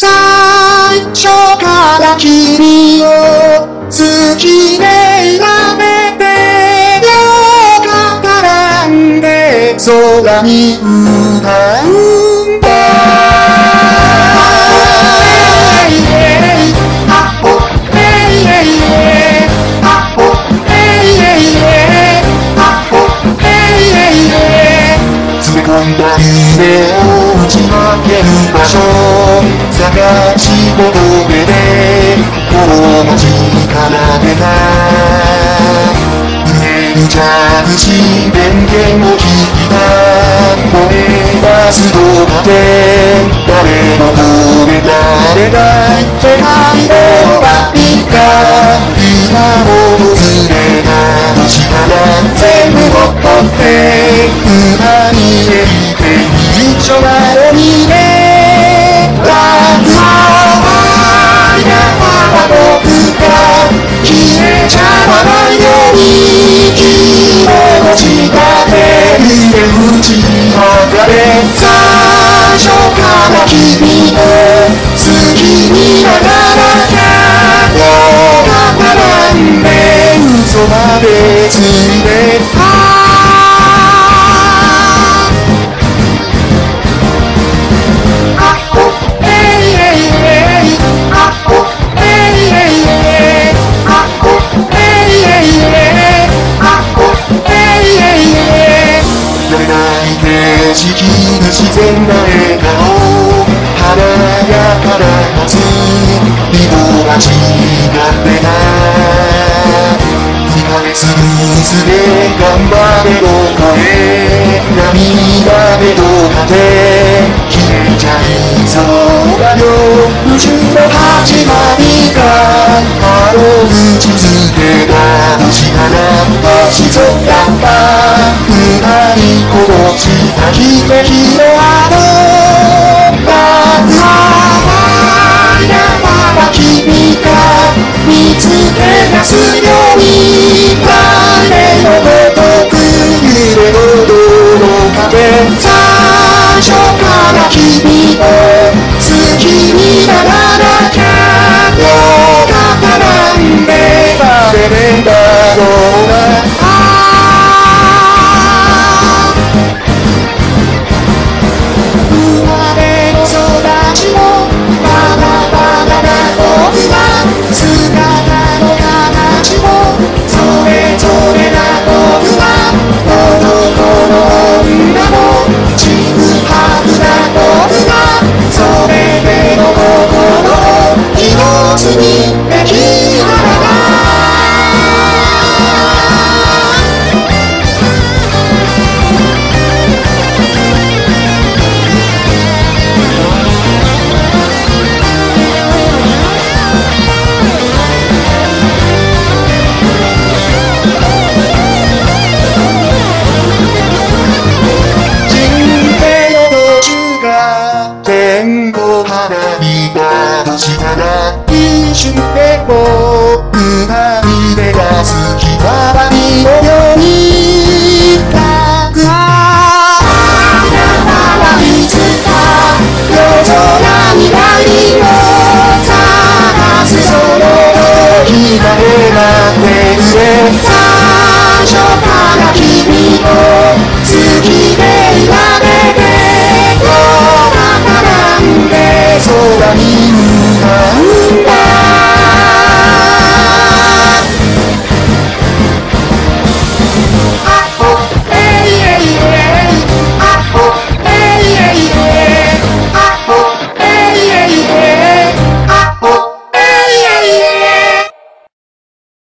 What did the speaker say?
最初から君を好きでなめて両肩並んで空に歌うんだ詰め込んだ夢を打ち負ける場所探し求めて心の力でな触れるジャグジー電源を聞いた燃えばすごくて誰の胸誰が世界で終わりか今も訪れた道から全部を取って馬に入れて一丁前にね自然な笑顔華やかな夏色が違ってた2ヶ月水で頑張れどかへ涙でどかで消えちゃいそうだよ宇宙の始まりがあの打ちつけた星から星空が歌に落ちた奇跡「誰のごとく揺れのどの壁」「最初から君を好きにならなきゃ」「両肩なんでバレねえだろうな」「生まれの育ちもバラバラな女姿「さあ」